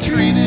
Treated